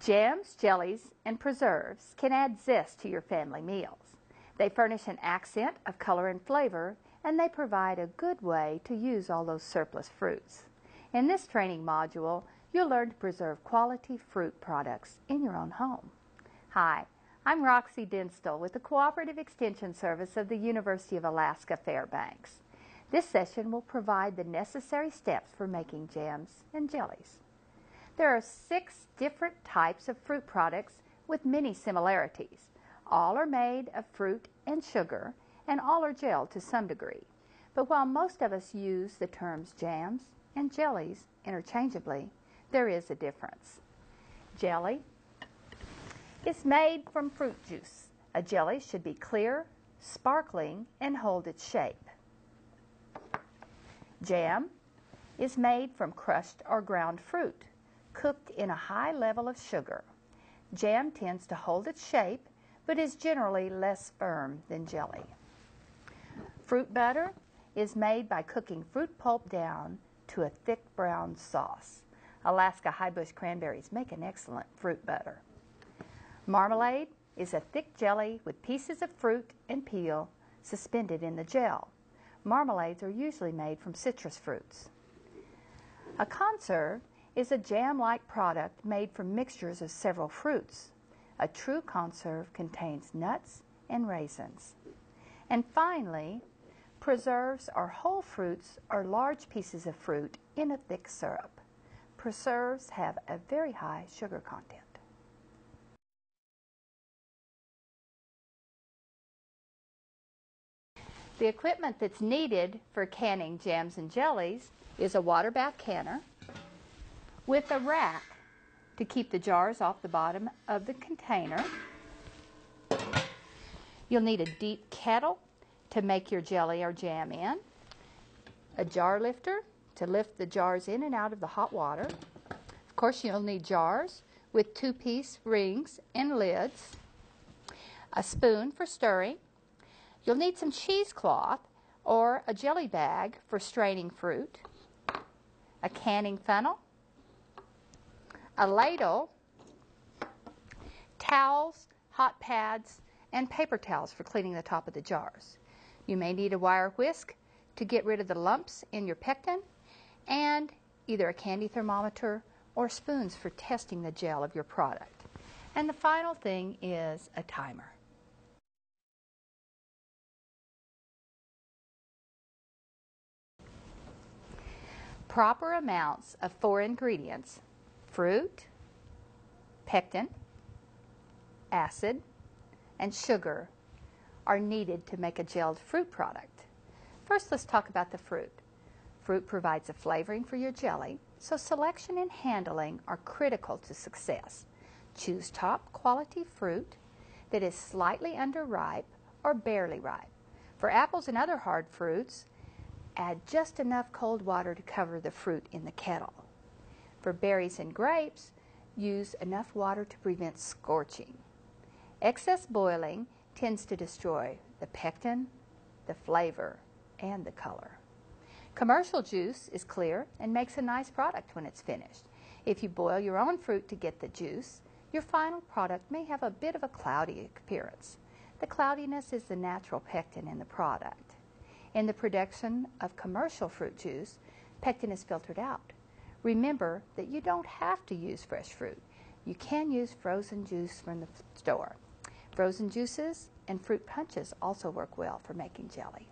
Jams, jellies, and preserves can add zest to your family meals. They furnish an accent of color and flavor, and they provide a good way to use all those surplus fruits. In this training module, you'll learn to preserve quality fruit products in your own home. Hi, I'm Roxy Dinstall with the Cooperative Extension Service of the University of Alaska Fairbanks. This session will provide the necessary steps for making jams and jellies. There are 6 different types of fruit products with many similarities. All are made of fruit and sugar, and all are gelled to some degree. But while most of us use the terms jams and jellies interchangeably, there is a difference. Jelly is made from fruit juice. A jelly should be clear, sparkling, and hold its shape. Jam is made from crushed or ground fruit, cooked in a high level of sugar. Jam tends to hold its shape, but is generally less firm than jelly. Fruit butter is made by cooking fruit pulp down to a thick brown sauce. Alaska highbush cranberries make an excellent fruit butter. Marmalade is a thick jelly with pieces of fruit and peel suspended in the gel. Marmalades are usually made from citrus fruits. A conserve is a jam-like product made from mixtures of several fruits. A true conserve contains nuts and raisins. And finally, preserves are whole fruits or large pieces of fruit in a thick syrup. Preserves have a very high sugar content. The equipment that's needed for canning jams and jellies is a water bath canner with a rack to keep the jars off the bottom of the container. You'll need a deep kettle to make your jelly or jam in, a jar lifter to lift the jars in and out of the hot water. Of course, you'll need jars with 2-piece rings and lids, a spoon for stirring. You'll need some cheesecloth or a jelly bag for straining fruit, a canning funnel, a ladle, towels, hot pads, and paper towels for cleaning the top of the jars. You may need a wire whisk to get rid of the lumps in your pectin, and either a candy thermometer or spoons for testing the gel of your product. And the final thing is a timer. Proper amounts of 4 ingredients: fruit, pectin, acid, and sugar are needed to make a gelled fruit product. First, let's talk about the fruit. Fruit provides a flavoring for your jelly, so selection and handling are critical to success. Choose top quality fruit that is slightly underripe or barely ripe. For apples and other hard fruits, add just enough cold water to cover the fruit in the kettle. For berries and grapes, use enough water to prevent scorching. Excess boiling tends to destroy the pectin, the flavor, and the color. Commercial juice is clear and makes a nice product when it's finished. If you boil your own fruit to get the juice, your final product may have a bit of a cloudy appearance. The cloudiness is the natural pectin in the product. In the production of commercial fruit juice, pectin is filtered out. Remember that you don't have to use fresh fruit. You can use frozen juice from the store. Frozen juices and fruit punches also work well for making jelly.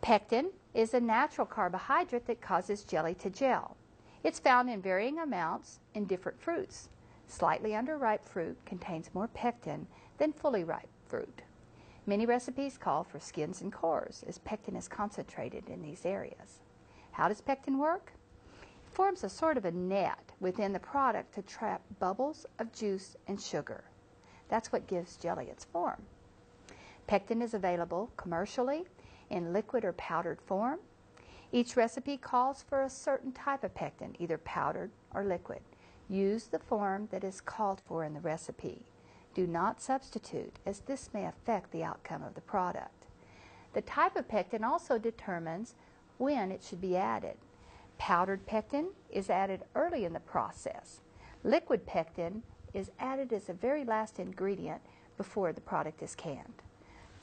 Pectin is a natural carbohydrate that causes jelly to gel. It's found in varying amounts in different fruits. Slightly underripe fruit contains more pectin than fully ripe fruit. Many recipes call for skins and cores, as pectin is concentrated in these areas. How does pectin work? Forms a sort of a net within the product to trap bubbles of juice and sugar. That's what gives jelly its form. Pectin is available commercially in liquid or powdered form. Each recipe calls for a certain type of pectin, either powdered or liquid. Use the form that is called for in the recipe. Do not substitute, as this may affect the outcome of the product. The type of pectin also determines when it should be added. Powdered pectin is added early in the process. Liquid pectin is added as a very last ingredient before the product is canned.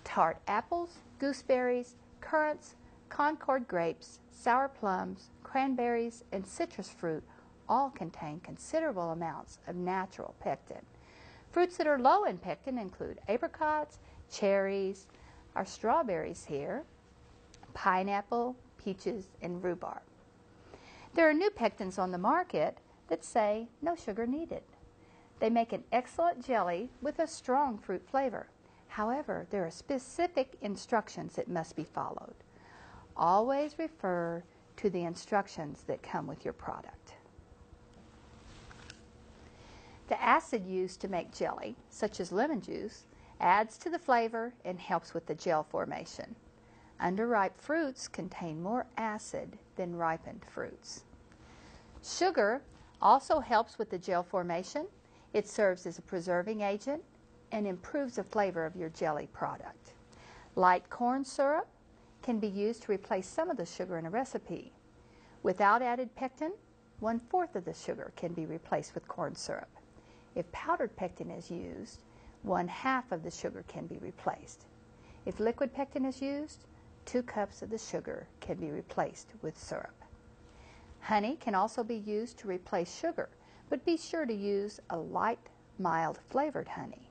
Tart apples, gooseberries, currants, Concord grapes, sour plums, cranberries, and citrus fruit all contain considerable amounts of natural pectin. Fruits that are low in pectin include apricots, cherries, our strawberries here, pineapple, peaches, and rhubarb. There are new pectins on the market that say no sugar needed. They make an excellent jelly with a strong fruit flavor. However, there are specific instructions that must be followed. Always refer to the instructions that come with your product. The acid used to make jelly, such as lemon juice, adds to the flavor and helps with the gel formation. Underripe fruits contain more acid than ripened fruits. Sugar also helps with the gel formation. It serves as a preserving agent and improves the flavor of your jelly product. Light corn syrup can be used to replace some of the sugar in a recipe. Without added pectin, 1/4 of the sugar can be replaced with corn syrup. If powdered pectin is used, 1/2 of the sugar can be replaced. If liquid pectin is used, 2 cups of the sugar can be replaced with syrup. Honey can also be used to replace sugar, but be sure to use a light, mild flavored honey.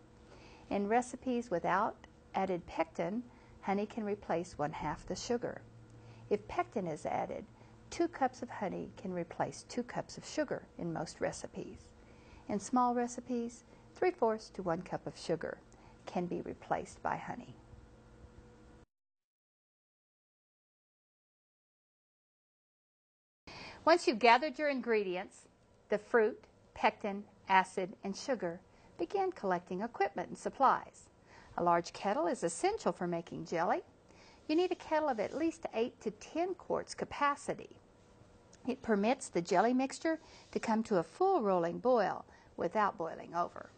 In recipes without added pectin, honey can replace 1/2 the sugar. If pectin is added, 2 cups of honey can replace 2 cups of sugar in most recipes. In small recipes, 3/4 to 1 cup of sugar can be replaced by honey. Once you've gathered your ingredients, the fruit, pectin, acid, and sugar, begin collecting equipment and supplies. A large kettle is essential for making jelly. You need a kettle of at least 8 to 10 quarts capacity. It permits the jelly mixture to come to a full rolling boil without boiling over.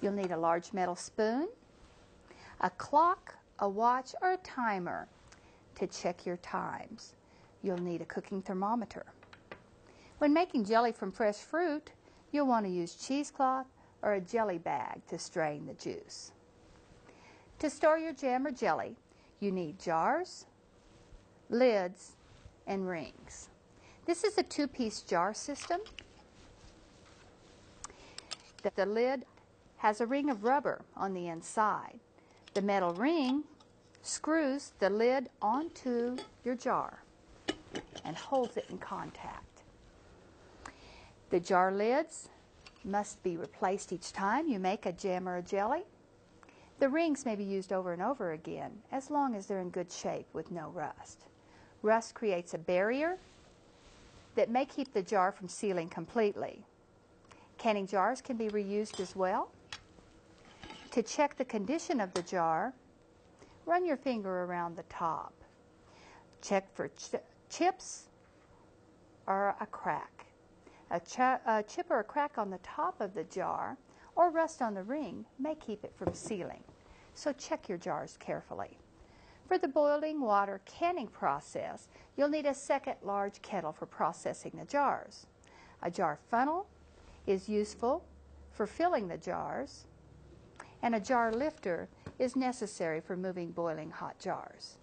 You'll need a large metal spoon, a clock, a watch, or a timer to check your times. You'll need a cooking thermometer. When making jelly from fresh fruit, you'll want to use cheesecloth or a jelly bag to strain the juice. To store your jam or jelly, you need jars, lids, and rings. This is a 2-piece jar system. The lid has a ring of rubber on the inside. The metal ring screws the lid onto your jar and holds it in contact. The jar lids must be replaced each time you make a jam or a jelly. The rings may be used over and over again as long as they're in good shape with no rust. Rust creates a barrier that may keep the jar from sealing completely. Canning jars can be reused as well. To check the condition of the jar, run your finger around the top. Check for chips or a crack. A chip or a crack on the top of the jar or rust on the ring may keep it from sealing, so check your jars carefully. For the boiling water canning process, you'll need a second large kettle for processing the jars. A jar funnel is useful for filling the jars, and a jar lifter is necessary for moving boiling hot jars.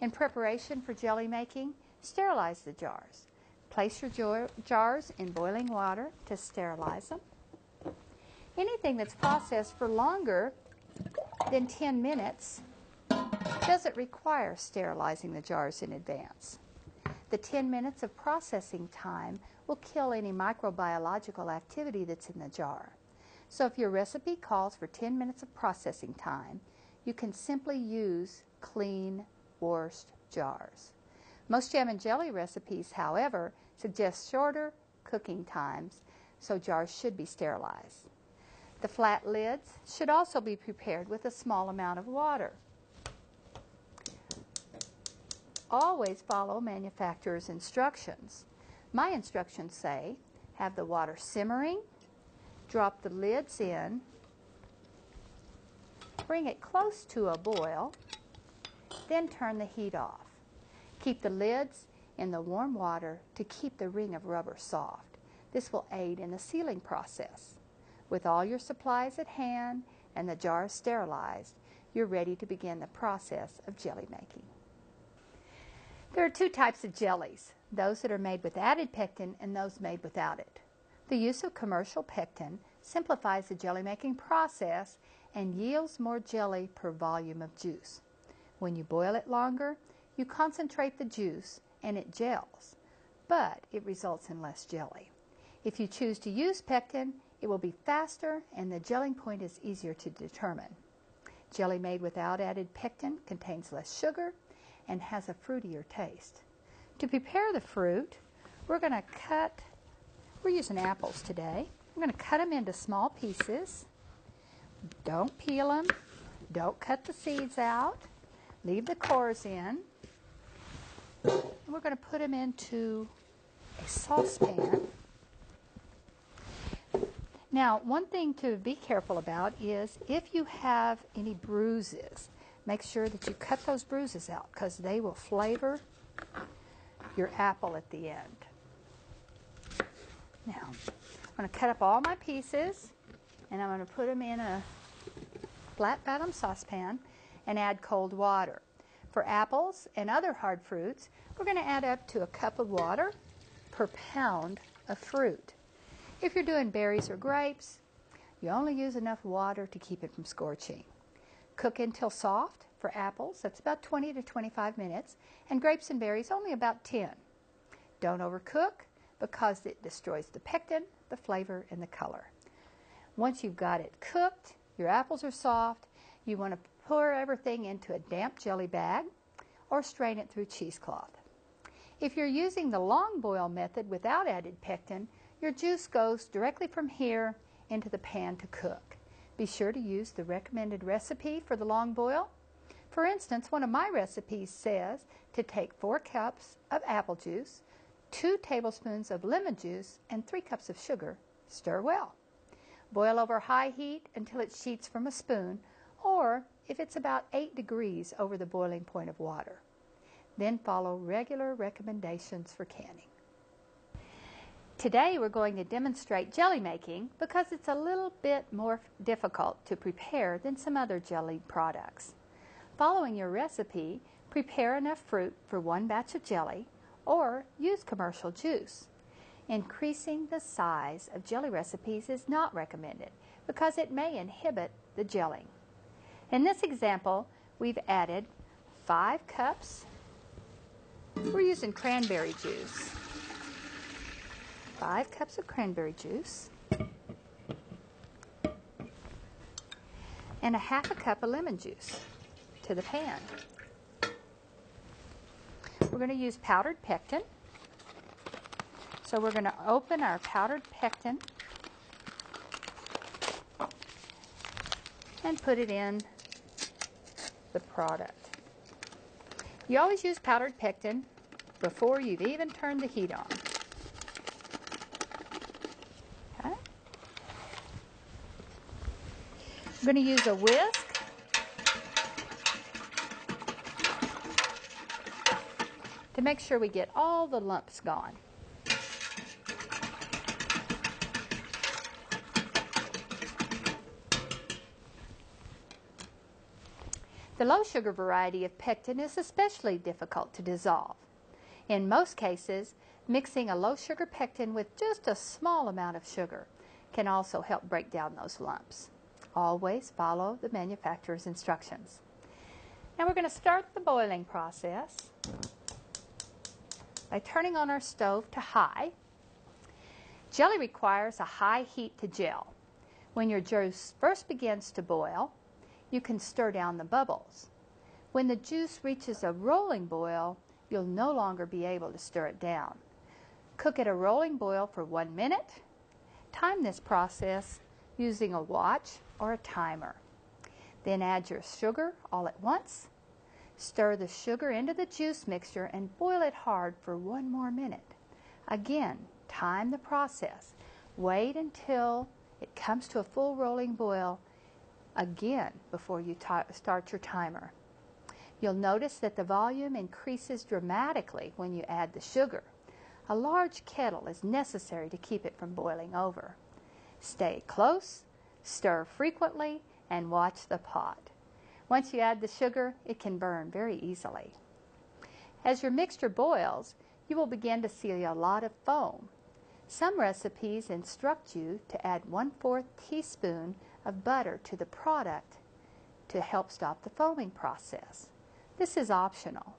In preparation for jelly making, sterilize the jars. Place your jars in boiling water to sterilize them. Anything that's processed for longer than 10 minutes doesn't require sterilizing the jars in advance. The 10 minutes of processing time will kill any microbiological activity that's in the jar. So if your recipe calls for 10 minutes of processing time, you can simply use clean, washed jars. Most jam and jelly recipes, however, suggest shorter cooking times, so jars should be sterilized. The flat lids should also be prepared with a small amount of water. Always follow manufacturer's instructions. My instructions say, have the water simmering, drop the lids in, bring it close to a boil, then turn the heat off. Keep the lids in the warm water to keep the ring of rubber soft. This will aid in the sealing process. With all your supplies at hand and the jars sterilized, you're ready to begin the process of jelly making. There are two types of jellies, those that are made with added pectin and those made without it. The use of commercial pectin simplifies the jelly making process and yields more jelly per volume of juice. When you boil it longer, you concentrate the juice and it gels, but it results in less jelly. If you choose to use pectin, it will be faster and the gelling point is easier to determine. Jelly made without added pectin contains less sugar and has a fruitier taste. To prepare the fruit, we're using apples today. We're going to cut them into small pieces. Don't peel them. Don't cut the seeds out. Leave the cores in. We're going to put them into a saucepan. Now, one thing to be careful about is if you have any bruises, make sure that you cut those bruises out because they will flavor your apple at the end. Now, I'm going to cut up all my pieces and I'm going to put them in a flat bottom saucepan and add cold water. For apples and other hard fruits, we're going to add up to a cup of water per pound of fruit. If you're doing berries or grapes, you only use enough water to keep it from scorching. Cook until soft. For apples, that's about 20 to 25 minutes, and grapes and berries only about 10. Don't overcook because it destroys the pectin, the flavor, and the color. Once you've got it cooked, your apples are soft, you want to pour everything into a damp jelly bag or strain it through cheesecloth. If you're using the long boil method without added pectin, your juice goes directly from here into the pan to cook. Be sure to use the recommended recipe for the long boil. For instance, one of my recipes says to take 4 cups of apple juice, 2 tablespoons of lemon juice, and 3 cups of sugar. Stir well. Boil over high heat until it sheets from a spoon, or if it's about 8 degrees over the boiling point of water. Then follow regular recommendations for canning. Today we're going to demonstrate jelly making because it's a little bit more difficult to prepare than some other jelly products. Following your recipe, prepare enough fruit for 1 batch of jelly or use commercial juice. Increasing the size of jelly recipes is not recommended because it may inhibit the gelling. In this example, we've added 5 cups. We're using cranberry juice. 5 cups of cranberry juice and 1/2 cup of lemon juice to the pan. We're going to use powdered pectin. So we're going to open our powdered pectin and put it in the product. You always use powdered pectin before you've even turned the heat on. I'm going to use a whisk to make sure we get all the lumps gone. The low sugar variety of pectin is especially difficult to dissolve. In most cases, mixing a low sugar pectin with just a small amount of sugar can also help break down those lumps. Always follow the manufacturer's instructions. Now we're going to start the boiling process by turning on our stove to high. Jelly requires a high heat to gel. When your juice first begins to boil, you can stir down the bubbles. When the juice reaches a rolling boil, you'll no longer be able to stir it down. Cook at a rolling boil for 1 minute. Time this process using a watch or a timer. Then add your sugar all at once. Stir the sugar into the juice mixture and boil it hard for 1 more minute. Again, time the process. Wait until it comes to a full rolling boil again before you start your timer. You'll notice that the volume increases dramatically when you add the sugar. A large kettle is necessary to keep it from boiling over. Stay close, stir frequently, and watch the pot. Once you add the sugar, it can burn very easily. As your mixture boils, you will begin to see a lot of foam. Some recipes instruct you to add 1/4 teaspoon of butter to the product to help stop the foaming process. This is optional.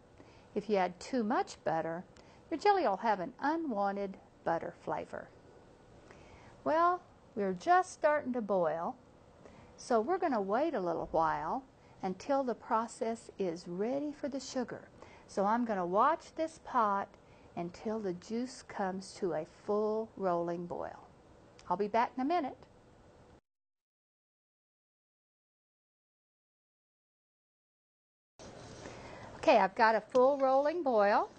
If you add too much butter, your jelly will have an unwanted butter flavor. Well, we're just starting to boil, so we're going to wait a little while until the process is ready for the sugar. So I'm going to watch this pot until the juice comes to a full rolling boil. I'll be back in a minute. Okay, I've got a full rolling boil,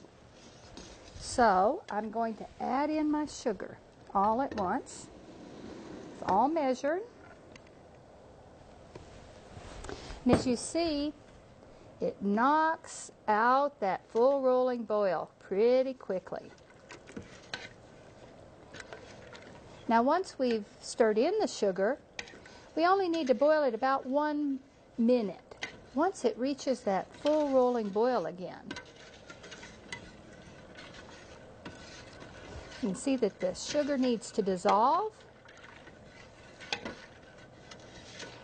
so I'm going to add in my sugar all at once. It's all measured. And as you see, it knocks out that full rolling boil pretty quickly. Now, once we've stirred in the sugar, we only need to boil it about 1 minute. Once it reaches that full rolling boil again, you can see that the sugar needs to dissolve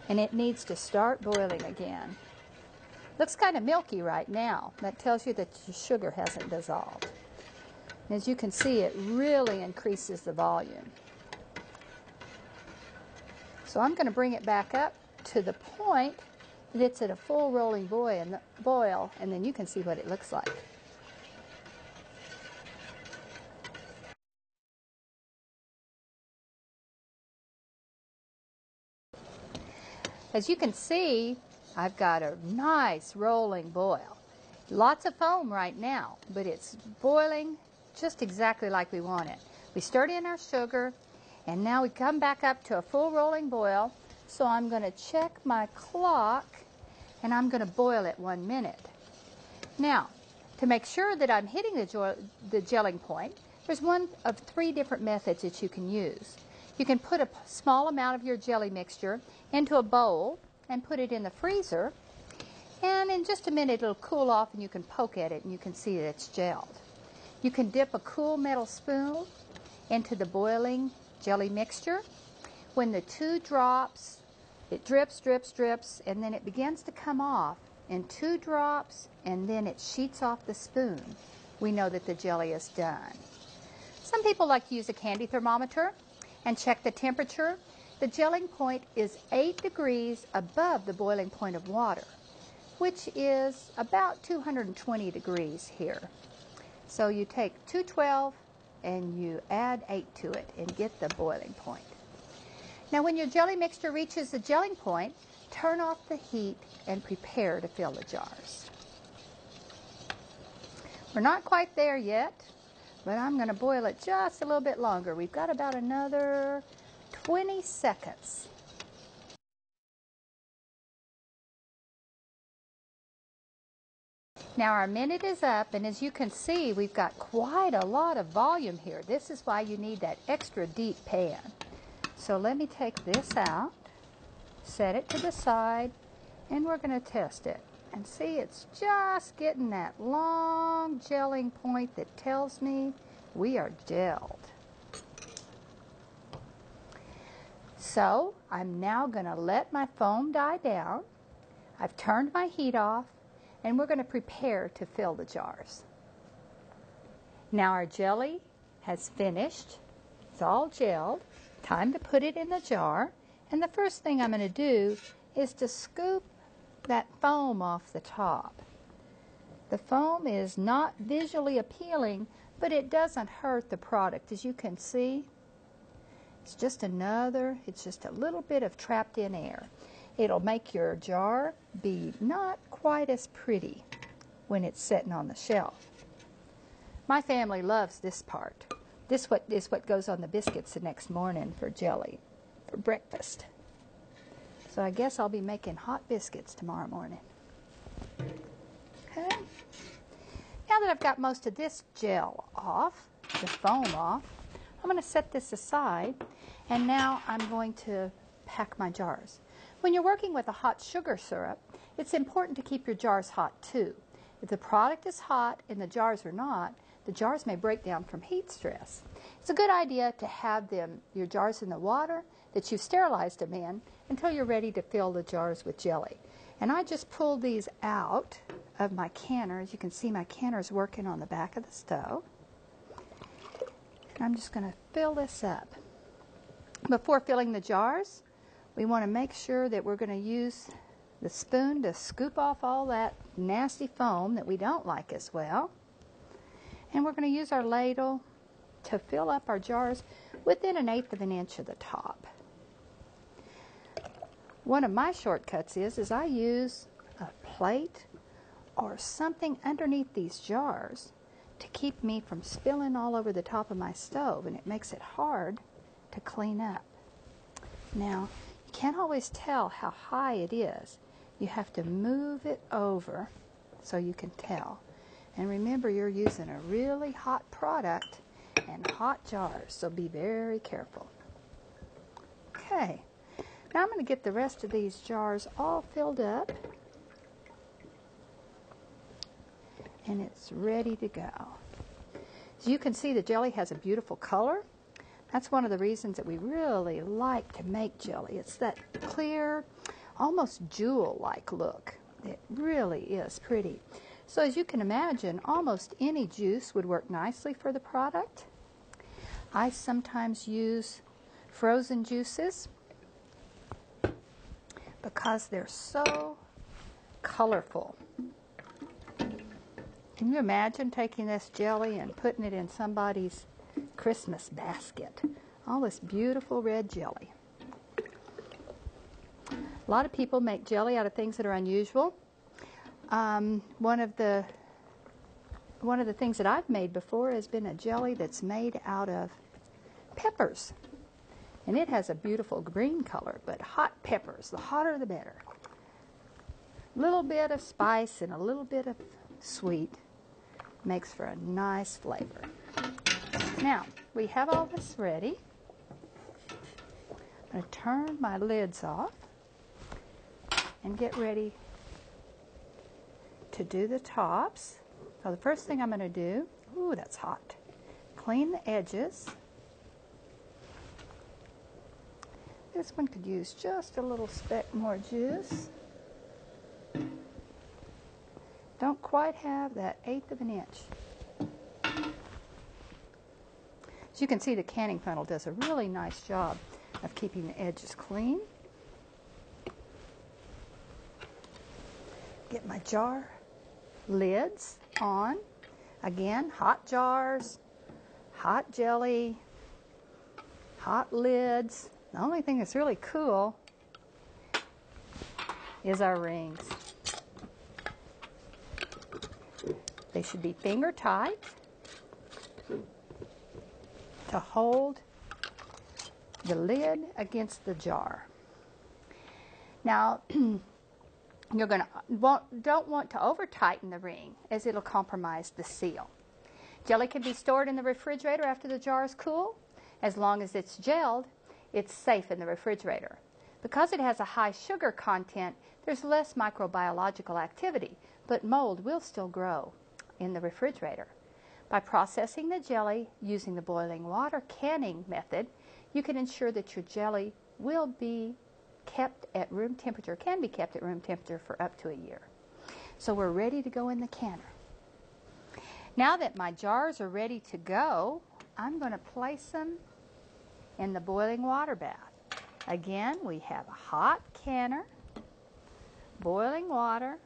and it needs to start boiling again. Looks kind of milky right now. That tells you that your sugar hasn't dissolved. And as you can see, it really increases the volume. So I'm going to bring it back up to the point that it's at a full rolling boil, and then you can see what it looks like. As you can see, I've got a nice rolling boil. Lots of foam right now, but it's boiling just exactly like we want it. We stirred in our sugar, and now we come back up to a full rolling boil. So I'm going to check my clock, and I'm going to boil it 1 minute. Now, to make sure that I'm hitting the gelling point, there's one of 3 different methods that you can use. You can put a small amount of your jelly mixture into a bowl and put it in the freezer, and in just a minute it'll cool off and you can poke at it and you can see that it's gelled. You can dip a cool metal spoon into the boiling jelly mixture. When the 2 drops, it drips, drips, drips, and then it begins to come off in 2 drops, and then it sheets off the spoon. We know that the jelly is done. Some people like to use a candy thermometer and check the temperature. The gelling point is 8 degrees above the boiling point of water, which is about 220 degrees here. So you take 212 and you add 8 to it and get the boiling point. Now, when your jelly mixture reaches the gelling point, turn off the heat and prepare to fill the jars. We're not quite there yet, but I'm going to boil it just a little bit longer. We've got about another 20 seconds. Now our minute is up, and as you can see, we've got quite a lot of volume here. This is why you need that extra deep pan. So let me take this out, set it to the side, and we're going to test it. And see, it's just getting that long gelling point that tells me we are gelled. So I'm now going to let my foam die down. I've turned my heat off, and we're going to prepare to fill the jars. Now our jelly has finished. It's all gelled. Time to put it in the jar. And the first thing I'm going to do is to scoop that foam off the top. The foam is not visually appealing, but it doesn't hurt the product, as you can see. It's just a little bit of trapped in air. It'll make your jar be not quite as pretty when it's sitting on the shelf. My family loves this part. This is what goes on the biscuits the next morning for jelly, for breakfast. So I guess I'll be making hot biscuits tomorrow morning. now that I've got most of this gel off, the foam off, I'm going to set this aside, and now I'm going to pack my jars. When you're working with a hot sugar syrup, it's important to keep your jars hot too. If the product is hot and the jars are not, the jars may break down from heat stress. It's a good idea to have your jars in the water that you've sterilized them in until you're ready to fill the jars with jelly. And I just pulled these out of my canner. As you can see, my canner's working on the back of the stove. And I'm just going to fill this up. Before filling the jars, we want to make sure that we're going to use the spoon to scoop off all that nasty foam that we don't like as well. And we're going to use our ladle to fill up our jars within 1/8 of an inch of the top. One of my shortcuts is I use a plate or something underneath these jars to keep me from spilling all over the top of my stove, and it makes it hard to clean up. Now, you can't always tell how high it is. You have to move it over so you can tell. And remember, you're using a really hot product and hot jars, so be very careful. Okay, now I'm going to get the rest of these jars all filled up, and it's ready to go. As you can see, the jelly has a beautiful color. That's one of the reasons that we really like to make jelly. It's that clear, almost jewel-like look. It really is pretty. So as you can imagine, almost any juice would work nicely for the product. I sometimes use frozen juices because they're so colorful. Can you imagine taking this jelly and putting it in somebody's Christmas basket? All this beautiful red jelly. A lot of people make jelly out of things that are unusual. One of the things that I've made before has been a jelly that's made out of peppers, and it has a beautiful green color, but hot peppers, the hotter the better. A little bit of spice and a little bit of sweet makes for a nice flavor. Now, we have all this ready. I'm going to turn my lids off and get ready to do the tops. So the first thing I'm going to do, ooh, that's hot, clean the edges. This one could use just a little speck more juice. Don't quite have that 1/8 of an inch. As you can see, the canning funnel does a really nice job of keeping the edges clean. Get my jar lids on. Again, hot jars, hot jelly, hot lids. The only thing that's really cool is our rings. They should be finger tight to hold the lid against the jar. Now, you're going to don't want to over tighten the ring, as it'll compromise the seal. Jelly can be stored in the refrigerator after the jar is cool. As long as it's gelled, it's safe in the refrigerator. Because it has a high sugar content, there's less microbiological activity, but mold will still grow in the refrigerator. By processing the jelly using the boiling water canning method, you can ensure that your jelly will be kept at room temperature, can be kept at room temperature for up to a year. So we're ready to go in the canner. Now that my jars are ready to go, I'm going to place them in the boiling water bath. Again, we have a hot canner, boiling water,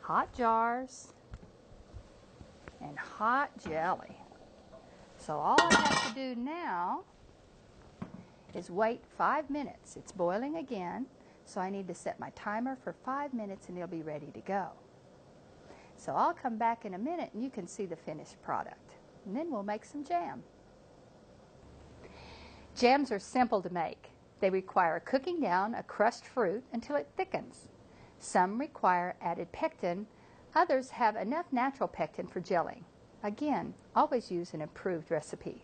hot jars, and hot jelly. So all I have to do now is wait 5 minutes. It's boiling again, so I need to set my timer for 5 minutes and it'll be ready to go. So I'll come back in a minute and you can see the finished product. And then we'll make some jam. Jams are simple to make. They require cooking down a crushed fruit until it thickens. Some require added pectin, Others have enough natural pectin for gelling. Again, always use an improved recipe.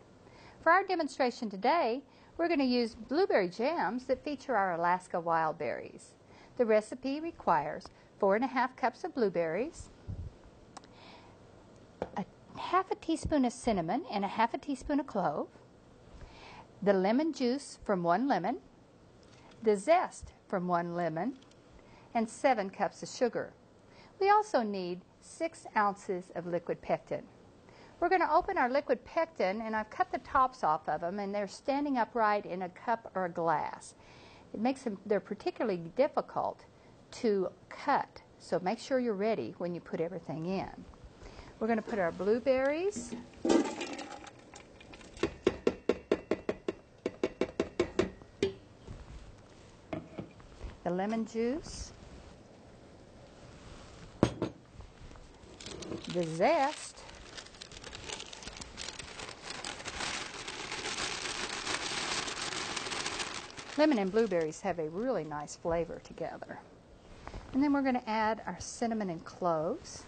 For our demonstration today, we're going to use blueberry jams that feature our Alaska Wildberries. The recipe requires 4 1/2 cups of blueberries, half a teaspoon of cinnamon and 1/2 a teaspoon of clove, the lemon juice from 1 lemon, the zest from 1 lemon, and 7 cups of sugar. We also need 6 ounces of liquid pectin. We're going to open our liquid pectin, and I've cut the tops off of them, and they're standing upright in a cup or a glass. It makes them, they're particularly difficult to cut, so make sure you're ready when you put everything in. We're going to put our blueberries, the lemon juice, the zest, lemon and blueberries have a really nice flavor together. And then we're going to add our cinnamon and cloves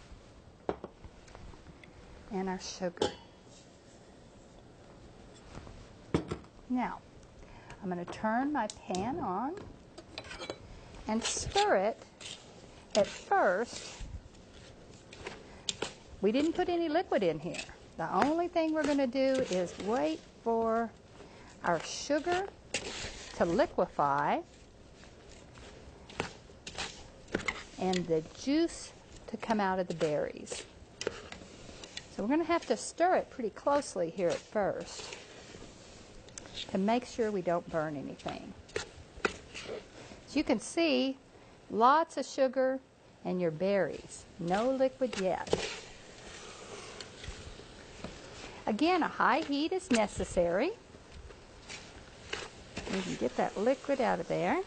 and our sugar. Now, I'm going to turn my pan on and stir it at first. We didn't put any liquid in here. The only thing we're going to do is wait for our sugar to liquefy and the juice to come out of the berries. So we're going to have to stir it pretty closely here at first to make sure we don't burn anything. As you can see, lots of sugar and your berries. No liquid yet. Again, a high heat is necessary. We can get that liquid out of there.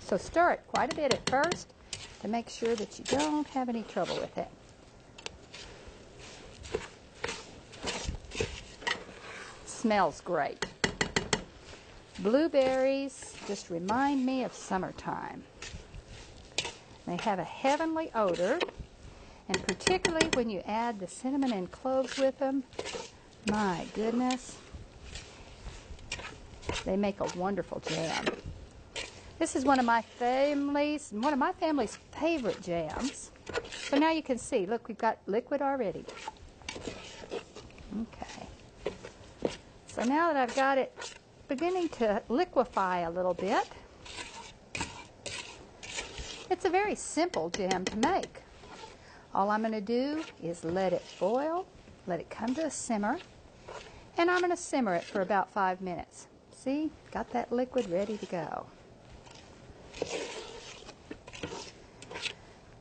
So stir it quite a bit at first to make sure that you don't have any trouble with it. Smells great. Blueberries just remind me of summertime. They have a heavenly odor. And particularly when you add the cinnamon and cloves with them, my goodness, they make a wonderful jam. This is one of my family's favorite jams. So now you can see, look, we've got liquid already. Okay. So now that I've got it beginning to liquefy a little bit, it's a very simple jam to make. All I'm going to do is let it boil, let it come to a simmer, and I'm going to simmer it for about 5 minutes. See, got that liquid ready to go.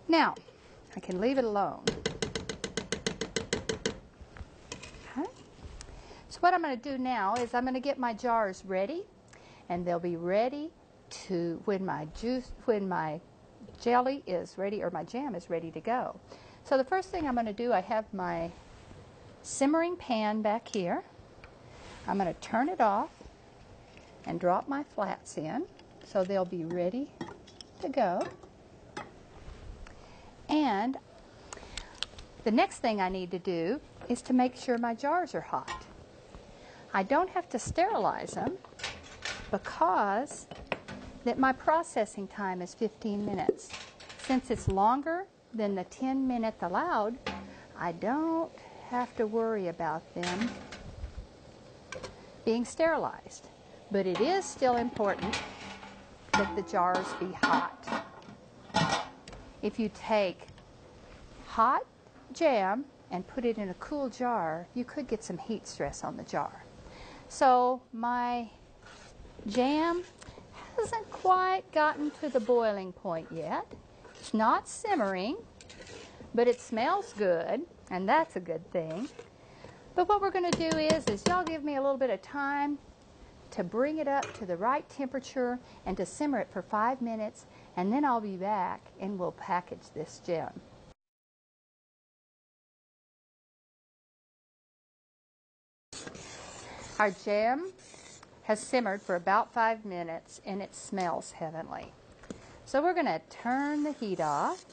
Now, I can leave it alone. Okay. So what I'm going to do now is I'm going to get my jars ready, and they'll be ready to when my jelly is ready, or my jam is ready to go. So the first thing I'm going to do, I have my simmering pan back here. I'm going to turn it off and drop my flats in so they'll be ready to go. And the next thing I need to do is to make sure my jars are hot. I don't have to sterilize them because that my processing time is 15 minutes. Since it's longer than the 10 minutes allowed, I don't have to worry about them being sterilized. But it is still important that the jars be hot. If you take hot jam and put it in a cool jar, you could get some heat stress on the jar. So my jam hasn't quite gotten to the boiling point yet. It's not simmering, but it smells good, and that's a good thing. But what we're going to do is y'all give me a little bit of time to bring it up to the right temperature and to simmer it for 5 minutes, and then I'll be back and we'll package this gem. Our jam has simmered for about 5 minutes, and it smells heavenly. So we're going to turn the heat off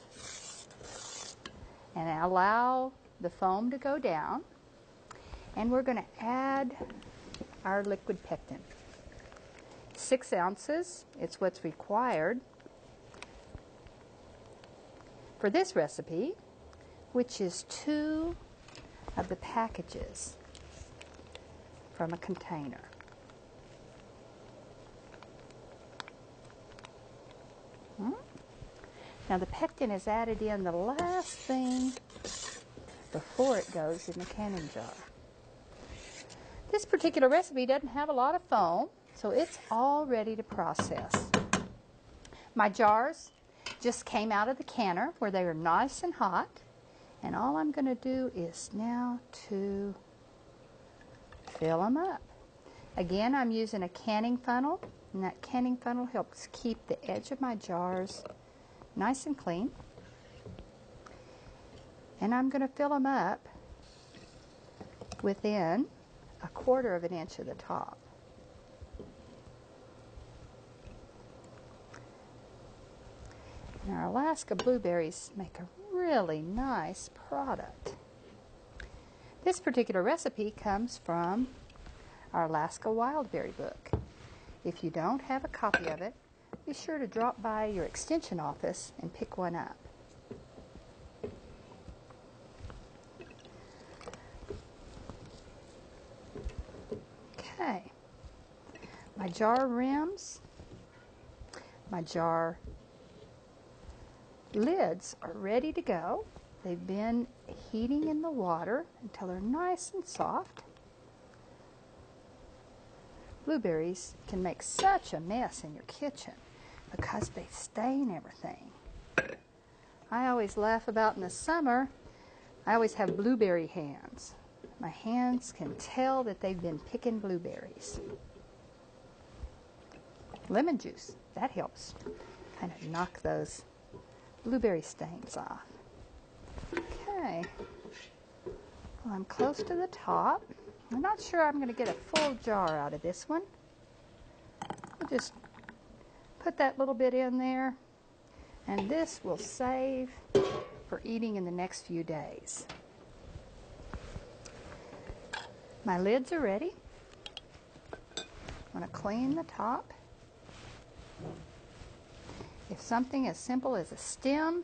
and allow the foam to go down. And we're going to add our liquid pectin. 6 ounces, it's what's required for this recipe, which is 2 of the packages from a container. Now the pectin is added in the last thing before it goes in the canning jar. This particular recipe doesn't have a lot of foam, so it's all ready to process. My jars just came out of the canner where they were nice and hot, and all I'm going to do is now to fill them up. Again, I'm using a canning funnel, and that canning funnel helps keep the edge of my jars nice and clean. And I'm going to fill them up within a 1/4 of an inch of the top. And our Alaska blueberries make a really nice product. This particular recipe comes from our Alaska Wildberry book. If you don't have a copy of it, be sure to drop by your extension office and pick one up. Okay, my jar rims, my jar lids are ready to go. They've been heating in the water until they're nice and soft. Blueberries can make such a mess in your kitchen because they stain everything. I always laugh about in the summer, I always have blueberry hands. My hands can tell that they've been picking blueberries. Lemon juice, that helps kind of knock those blueberry stains off. Okay, well, I'm close to the top. I'm not sure I'm going to get a full jar out of this one. I'll just put that little bit in there, and this will save for eating in the next few days. My lids are ready. I'm going to clean the top. If something as simple as a stem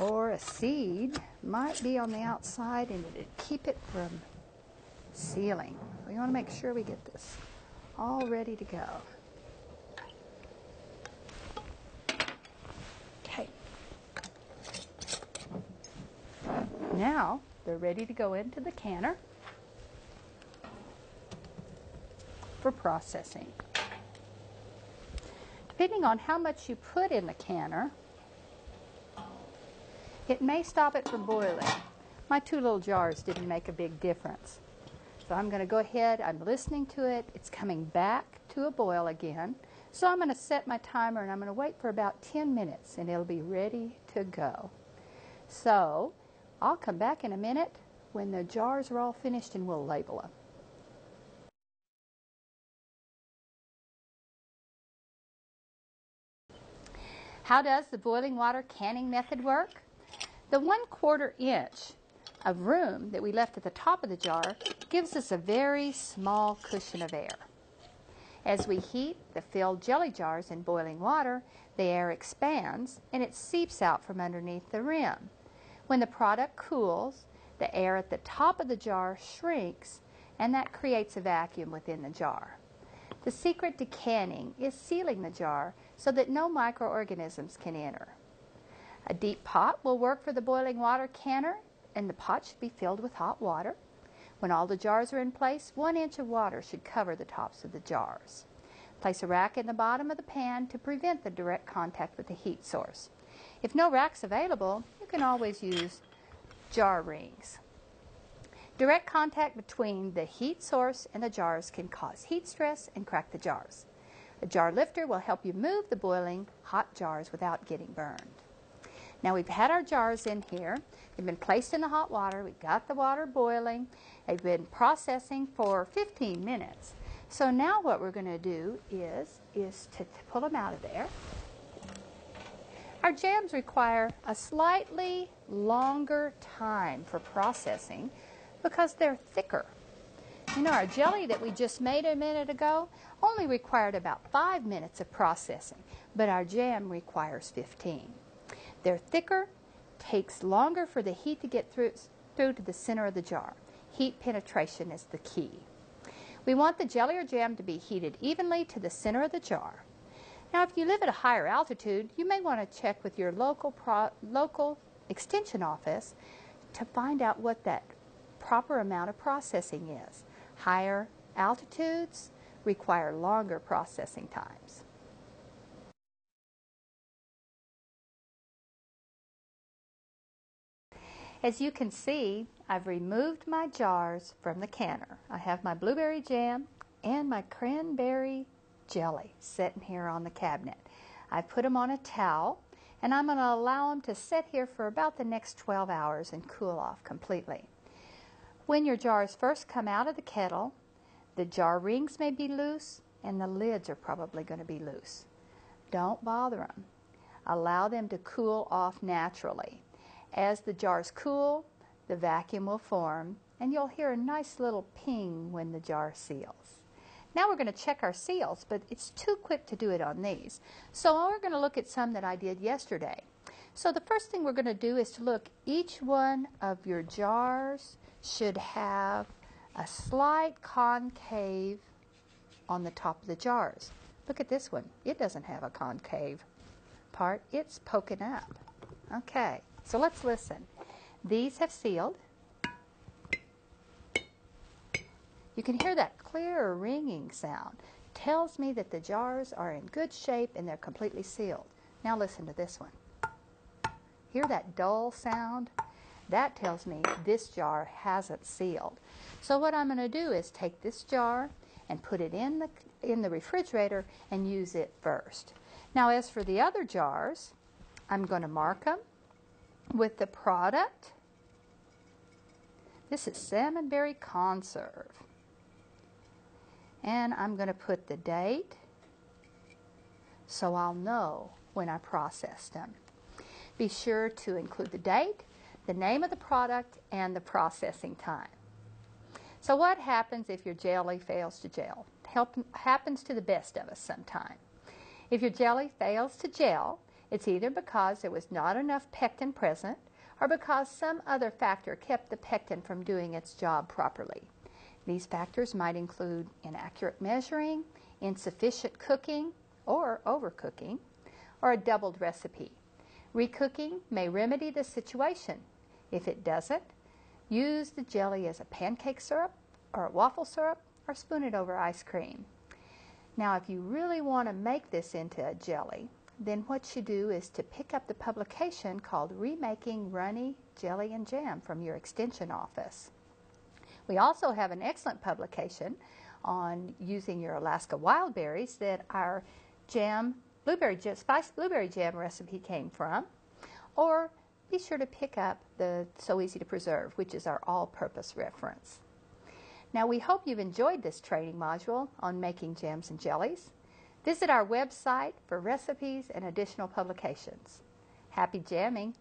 or a seed might be on the outside, and it'd keep it from sealing. We want to make sure we get this all ready to go. Okay. Now they're ready to go into the canner for processing. Depending on how much you put in the canner, it may stop it from boiling. My 2 little jars didn't make a big difference. So I'm going to go ahead, I'm listening to it, it's coming back to a boil again. So I'm going to set my timer and I'm going to wait for about 10 minutes and it'll be ready to go. So I'll come back in a minute when the jars are all finished and we'll label them. How does the boiling water canning method work? The 1/4 inch of room that we left at the top of the jar gives us a very small cushion of air. As we heat the filled jelly jars in boiling water, the air expands and it seeps out from underneath the rim. When the product cools, the air at the top of the jar shrinks, and that creates a vacuum within the jar. The secret to canning is sealing the jar so that no microorganisms can enter. A deep pot will work for the boiling water canner, and the pot should be filled with hot water. When all the jars are in place, 1 inch of water should cover the tops of the jars. Place a rack in the bottom of the pan to prevent the direct contact with the heat source. If no rack's available, you can always use jar rings. Direct contact between the heat source and the jars can cause heat stress and crack the jars. A jar lifter will help you move the boiling hot jars without getting burned. Now we've had our jars in here. They've been placed in the hot water. We've got the water boiling. They've been processing for 15 minutes. So now what we're going to do is to pull them out of there. Our jams require a slightly longer time for processing because they're thicker. You know, our jelly that we just made a minute ago only required about 5 minutes of processing, but our jam requires 15. They're thicker, takes longer for the heat to get through to the center of the jar. Heat penetration is the key. We want the jelly or jam to be heated evenly to the center of the jar. Now, if you live at a higher altitude, you may want to check with your local extension office to find out what that proper amount of processing is. Higher altitudes require longer processing times. As you can see, I've removed my jars from the canner. I have my blueberry jam and my cranberry jelly sitting here on the cabinet. I put them on a towel, and I'm going to allow them to sit here for about the next 12 hours and cool off completely. When your jars first come out of the kettle, the jar rings may be loose, and the lids are probably going to be loose. Don't bother them. Allow them to cool off naturally. As the jars cool, the vacuum will form, and you'll hear a nice little ping when the jar seals. Now we're going to check our seals, but it's too quick to do it on these. So we're going to look at some that I did yesterday. So the first thing we're going to do is to look. Each one of your jars should have a slight concave on the top of the jars. Look at this one. It doesn't have a concave part. It's poking up. Okay. So let's listen. These have sealed. You can hear that clear ringing sound. Tells me that the jars are in good shape and they're completely sealed. Now listen to this one. Hear that dull sound? That tells me this jar hasn't sealed. So what I'm going to do is take this jar and put it in the refrigerator and use it first. Now as for the other jars, I'm going to mark them with the product. This is salmonberry conserve, and I'm going to put the date so I'll know when I processed them. Be sure to include the date, the name of the product, and the processing time. So what happens if your jelly fails to gel? Happens to the best of us sometime. If your jelly fails to gel, it's either because there was not enough pectin present or because some other factor kept the pectin from doing its job properly. These factors might include inaccurate measuring, insufficient cooking or overcooking, or a doubled recipe. Recooking may remedy the situation. If it doesn't, use the jelly as a pancake syrup or a waffle syrup or spoon it over ice cream. Now, if you really want to make this into a jelly, then what you do is to pick up the publication called Remaking Runny Jelly and Jam from your extension office. We also have an excellent publication on using your Alaska Wildberries that our spiced blueberry jam recipe came from. Or be sure to pick up the So Easy to Preserve, which is our all-purpose reference. Now, we hope you've enjoyed this training module on making jams and jellies. Visit our website for recipes and additional publications. Happy jamming!